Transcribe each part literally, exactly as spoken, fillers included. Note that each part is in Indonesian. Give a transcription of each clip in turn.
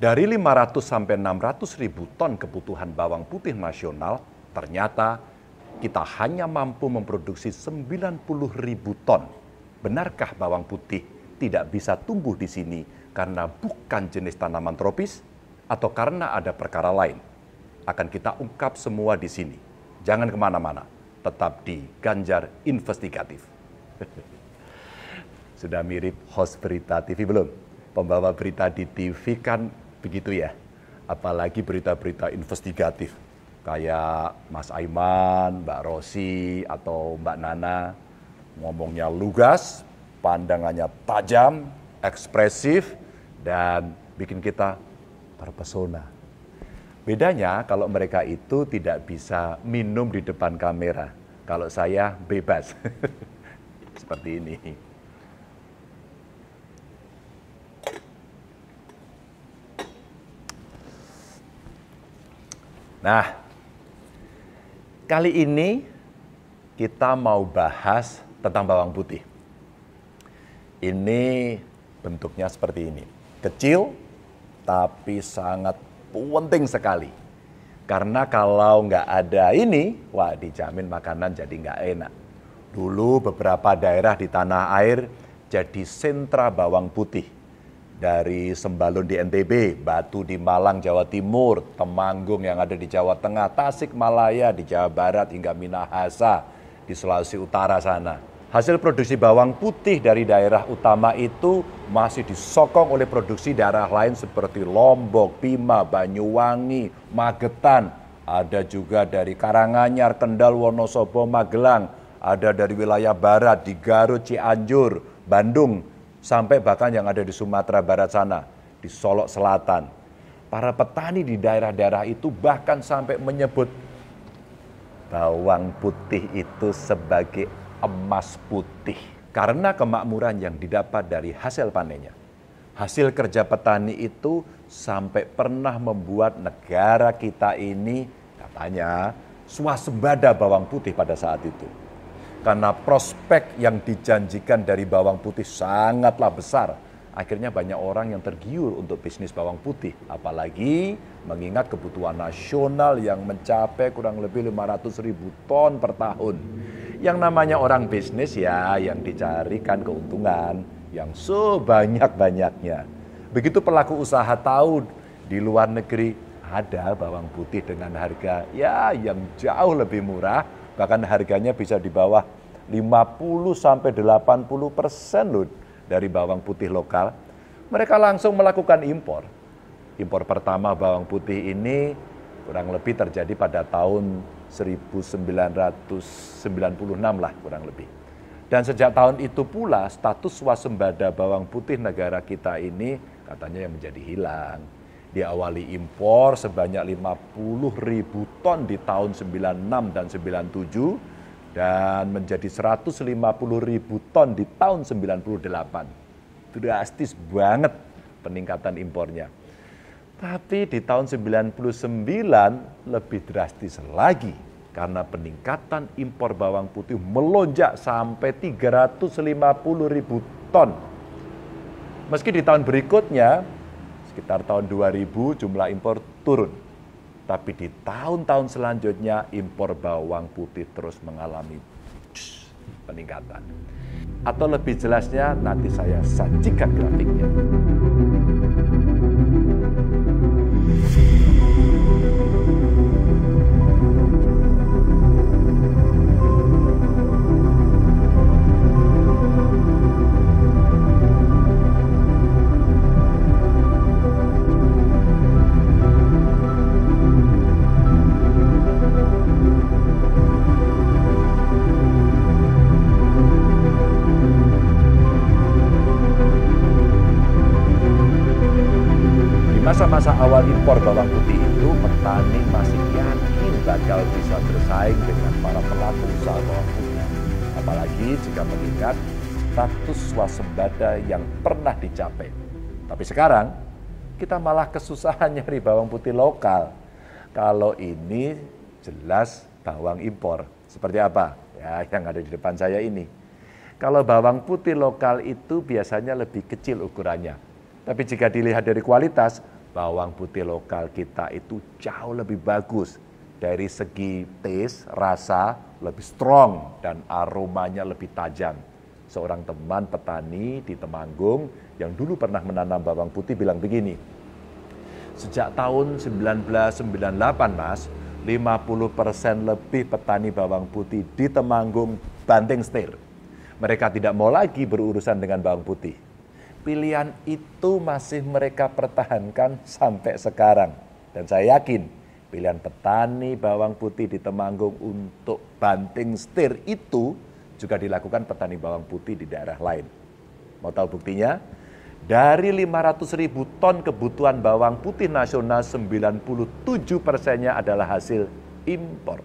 Dari lima ratus sampai enam ratus ribu ton kebutuhan bawang putih nasional, ternyata kita hanya mampu memproduksi sembilan puluh ribu ton. Benarkah bawang putih tidak bisa tumbuh di sini karena bukan jenis tanaman tropis atau karena ada perkara lain? Akan kita ungkap semua di sini. Jangan kemana-mana, tetap di Ganjar Investigatif. Sudah mirip host berita T V belum? Pembawa berita di T V kan begitu ya, apalagi berita-berita investigatif. Kayak Mas Aiman, Mbak Rosi, atau Mbak Nana. Ngomongnya lugas, pandangannya tajam, ekspresif, dan bikin kita terpesona. Bedanya kalau mereka itu tidak bisa minum di depan kamera. Kalau saya bebas. Seperti ini. Nah, kali ini kita mau bahas tentang bawang putih. Ini bentuknya seperti ini. Kecil, tapi sangat penting sekali. Karena kalau nggak ada ini, wah dijamin makanan jadi nggak enak. Dulu beberapa daerah di tanah air jadi sentra bawang putih. Dari Sembalun di N T B, Batu di Malang, Jawa Timur, Temanggung yang ada di Jawa Tengah, Tasikmalaya di Jawa Barat, hingga Minahasa di Sulawesi Utara sana. Hasil produksi bawang putih dari daerah utama itu masih disokong oleh produksi daerah lain seperti Lombok, Bima, Banyuwangi, Magetan. Ada juga dari Karanganyar, Kendal, Wonosobo, Magelang. Ada dari wilayah barat di Garut, Cianjur, Bandung. Sampai bahkan yang ada di Sumatera Barat sana, di Solok Selatan. Para petani di daerah-daerah itu bahkan sampai menyebut bawang putih itu sebagai emas putih. Karena kemakmuran yang didapat dari hasil panennya. Hasil kerja petani itu sampai pernah membuat negara kita ini katanya swasembada bawang putih pada saat itu. Karena prospek yang dijanjikan dari bawang putih sangatlah besar. Akhirnya banyak orang yang tergiur untuk bisnis bawang putih. Apalagi mengingat kebutuhan nasional yang mencapai kurang lebih lima ratus ribu ton per tahun. Yang namanya orang bisnis ya yang dicarikan keuntungan yang sebanyak-banyaknya. Begitu pelaku usaha tahu di luar negeri ada bawang putih dengan harga ya yang jauh lebih murah. Bahkan harganya bisa di bawah lima puluh sampai delapan puluh persen loh dari bawang putih lokal. Mereka langsung melakukan impor. Impor pertama bawang putih ini kurang lebih terjadi pada tahun seribu sembilan ratus sembilan puluh enam lah kurang lebih. Dan sejak tahun itu pula status swasembada bawang putih negara kita ini katanya yang menjadi hilang. Diawali impor sebanyak lima puluh ribu ton di tahun sembilan enam dan sembilan tujuh dan menjadi seratus lima puluh ribu ton di tahun sembilan delapan. Drastis banget peningkatan impornya. Tapi di tahun sembilan puluh sembilan lebih drastis lagi karena peningkatan impor bawang putih melonjak sampai tiga ratus lima puluh ribu ton. Meski di tahun berikutnya sekitar tahun dua ribu jumlah impor turun. Tapi di tahun-tahun selanjutnya impor bawang putih terus mengalami peningkatan. Atau lebih jelasnya nanti saya sajikan grafiknya. Masa awal impor bawang putih itu, petani masih yakin bakal bisa bersaing dengan para pelaku usaha bawang putih. Apalagi jika mengingat status swasembada yang pernah dicapai. Tapi sekarang, kita malah kesusahan nyari bawang putih lokal. Kalau ini jelas bawang impor. Seperti apa? Ya, yang ada di depan saya ini. Kalau bawang putih lokal itu biasanya lebih kecil ukurannya. Tapi jika dilihat dari kualitas, bawang putih lokal kita itu jauh lebih bagus. Dari segi taste, rasa lebih strong dan aromanya lebih tajam. Seorang teman petani di Temanggung yang dulu pernah menanam bawang putih bilang begini, sejak tahun seribu sembilan ratus sembilan puluh delapan mas, lima puluh persen lebih petani bawang putih di Temanggung banting setir. Mereka tidak mau lagi berurusan dengan bawang putih. Pilihan itu masih mereka pertahankan sampai sekarang. Dan saya yakin, pilihan petani bawang putih di Temanggung untuk banting setir itu juga dilakukan petani bawang putih di daerah lain. Mau tahu buktinya? Dari lima ratus ribu ton kebutuhan bawang putih nasional, sembilan puluh tujuh persennya adalah hasil impor.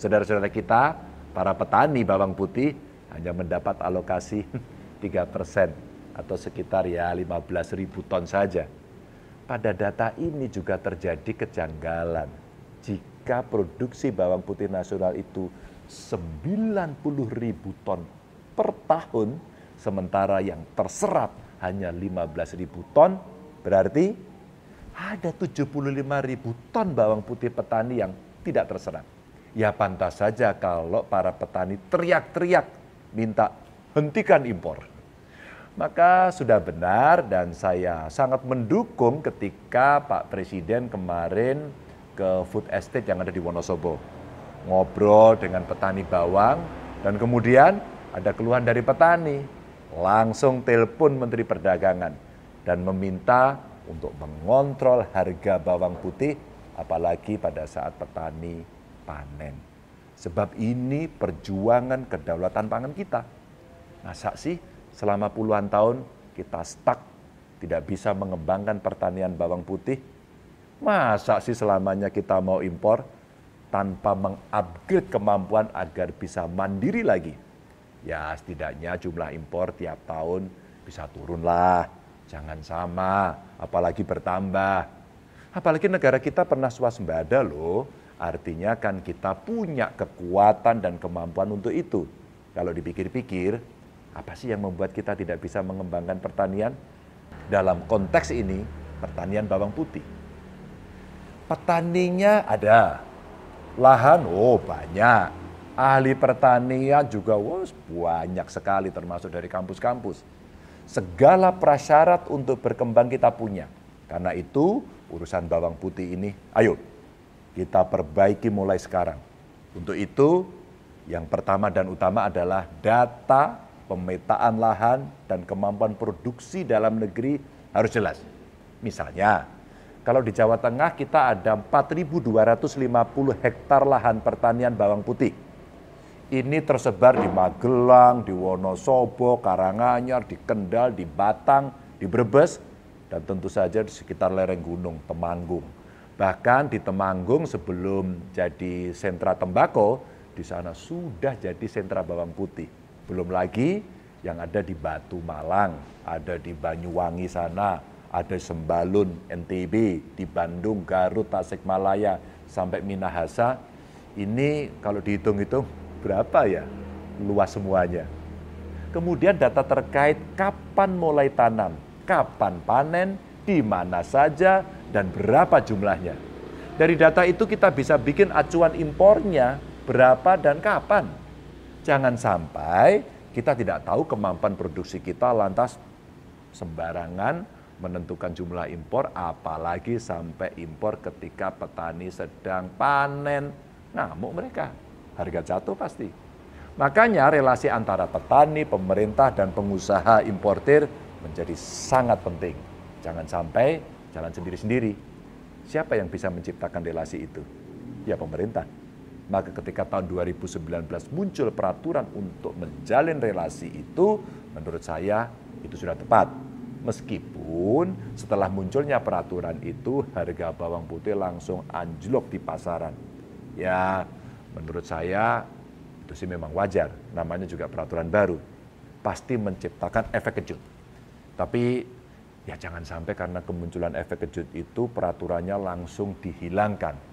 Saudara-saudara kita, para petani bawang putih hanya mendapat alokasi tiga persen atau sekitar ya lima belas ribu ton saja. Pada data ini juga terjadi kejanggalan. Jika produksi bawang putih nasional itu sembilan puluh ribu ton per tahun, sementara yang terserap hanya lima belas ribu ton, berarti ada tujuh puluh lima ribu ton bawang putih petani yang tidak terserap. Ya pantas saja kalau para petani teriak-teriak minta hentikan impor. Maka sudah benar dan saya sangat mendukung ketika Pak Presiden kemarin ke Food Estate yang ada di Wonosobo. Ngobrol dengan petani bawang dan kemudian ada keluhan dari petani. Langsung telepon Menteri Perdagangan dan meminta untuk mengontrol harga bawang putih apalagi pada saat petani panen. Sebab ini perjuangan kedaulatan pangan kita. Masa sih? Selama puluhan tahun kita stuck, tidak bisa mengembangkan pertanian bawang putih. Masa sih selamanya kita mau impor tanpa mengupgrade kemampuan agar bisa mandiri lagi? Ya setidaknya jumlah impor tiap tahun bisa turun lah, jangan sama, apalagi bertambah. Apalagi negara kita pernah swasembada loh, artinya kan kita punya kekuatan dan kemampuan untuk itu. Kalau dipikir-pikir, apa sih yang membuat kita tidak bisa mengembangkan pertanian? Dalam konteks ini, pertanian bawang putih. Petaninya ada, lahan oh banyak, ahli pertanian juga oh, banyak sekali termasuk dari kampus-kampus. Segala prasyarat untuk berkembang kita punya. Karena itu urusan bawang putih ini, ayo kita perbaiki mulai sekarang. Untuk itu yang pertama dan utama adalah data pemetaan lahan dan kemampuan produksi dalam negeri harus jelas. Misalnya, kalau di Jawa Tengah kita ada empat ribu dua ratus lima puluh hektar lahan pertanian bawang putih. Ini tersebar di Magelang, di Wonosobo, Karanganyar, di Kendal, di Batang, di Brebes, dan tentu saja di sekitar lereng gunung Temanggung. Bahkan di Temanggung sebelum jadi sentra tembakau, di sana sudah jadi sentra bawang putih. Belum lagi yang ada di Batu Malang, ada di Banyuwangi sana, ada Sembalun, N T B, di Bandung, Garut, Tasikmalaya, sampai Minahasa. Ini kalau dihitung-hitung berapa ya luas semuanya. Kemudian data terkait kapan mulai tanam, kapan panen, di mana saja, dan berapa jumlahnya. Dari data itu kita bisa bikin acuan impornya berapa dan kapan. Jangan sampai kita tidak tahu kemampuan produksi kita lantas sembarangan menentukan jumlah impor, apalagi sampai impor ketika petani sedang panen. Ngamuk mereka, harga jatuh pasti. Makanya relasi antara petani, pemerintah, dan pengusaha importir menjadi sangat penting. Jangan sampai jalan sendiri-sendiri. Siapa yang bisa menciptakan relasi itu? Ya pemerintah. Maka ketika tahun dua ribu sembilan belas muncul peraturan untuk menjalin relasi itu, menurut saya itu sudah tepat. Meskipun setelah munculnya peraturan itu, harga bawang putih langsung anjlok di pasaran. Ya, menurut saya itu sih memang wajar, namanya juga peraturan baru. Pasti menciptakan efek kejut. Tapi ya jangan sampai karena kemunculan efek kejut itu peraturannya langsung dihilangkan.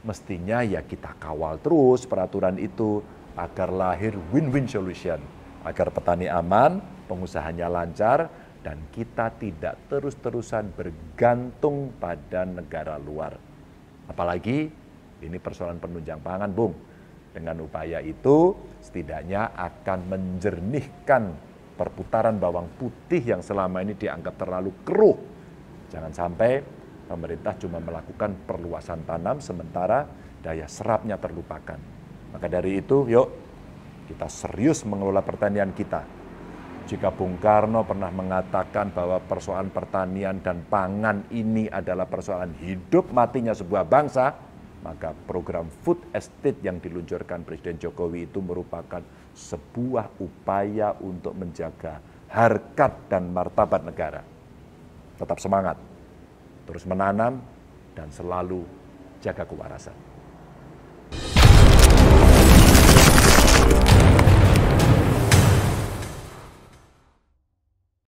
Mestinya ya kita kawal terus peraturan itu agar lahir win-win solution. Agar petani aman, pengusahanya lancar, dan kita tidak terus-terusan bergantung pada negara luar. Apalagi ini persoalan penunjang pangan, Bung. Dengan upaya itu setidaknya akan menjernihkan perputaran bawang putih yang selama ini dianggap terlalu keruh. Jangan sampai pemerintah cuma melakukan perluasan tanam sementara daya serapnya terlupakan. Maka dari itu, yuk kita serius mengelola pertanian kita. Jika Bung Karno pernah mengatakan bahwa persoalan pertanian dan pangan ini adalah persoalan hidup matinya sebuah bangsa, maka program Food Estate yang diluncurkan Presiden Jokowi itu merupakan sebuah upaya untuk menjaga harkat dan martabat negara. Tetap semangat, terus menanam, dan selalu jaga kewarasan.